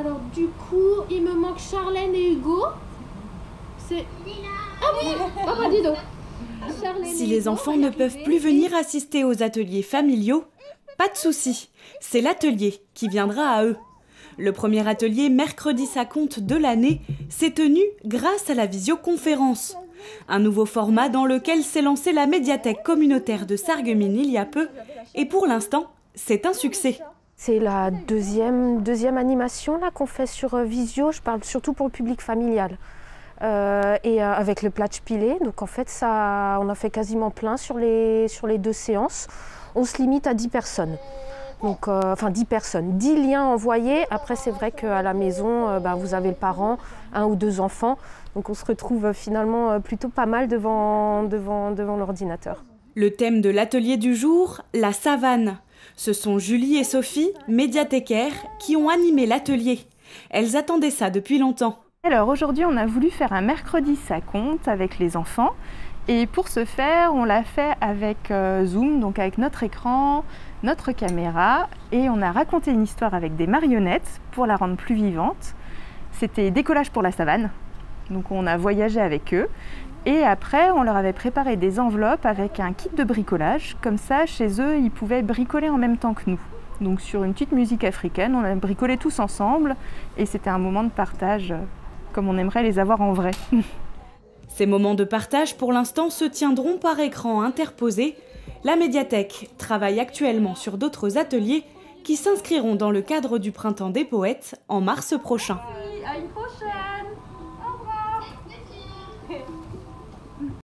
Alors du coup, il me manque Charlène et Hugo. C'est... Ah oui, ah bah dis donc. Si les enfants ne peuvent plus venir assister aux ateliers familiaux, pas de souci, c'est l'atelier qui viendra à eux. Le premier atelier mercredi ça compte de l'année s'est tenu grâce à la visioconférence. Un nouveau format dans lequel s'est lancée la médiathèque communautaire de Sarreguemines il y a peu, et pour l'instant, c'est un succès. C'est la deuxième animation qu'on fait sur visio, je parle surtout pour le public familial. Et avec le platch pilé, donc en fait ça, on a fait quasiment plein sur les deux séances. On se limite à 10 personnes, donc, enfin 10 personnes, 10 liens envoyés. Après c'est vrai qu'à la maison vous avez le parent, un ou deux enfants, donc on se retrouve finalement plutôt pas mal devant l'ordinateur. Le thème de l'atelier du jour, la savane. Ce sont Julie et Sophie, médiathécaires, qui ont animé l'atelier. Elles attendaient ça depuis longtemps. Alors aujourd'hui, on a voulu faire un mercredi ça compte avec les enfants. Et pour ce faire, on l'a fait avec Zoom, donc avec notre écran, notre caméra. Et on a raconté une histoire avec des marionnettes pour la rendre plus vivante. C'était décollage pour la savane. Donc on a voyagé avec eux. Et après, on leur avait préparé des enveloppes avec un kit de bricolage. Comme ça, chez eux, ils pouvaient bricoler en même temps que nous. Donc sur une petite musique africaine, on a bricolé tous ensemble. Et c'était un moment de partage, comme on aimerait les avoir en vrai. Ces moments de partage, pour l'instant, se tiendront par écran interposé. La médiathèque travaille actuellement sur d'autres ateliers qui s'inscriront dans le cadre du Printemps des Poètes en mars prochain.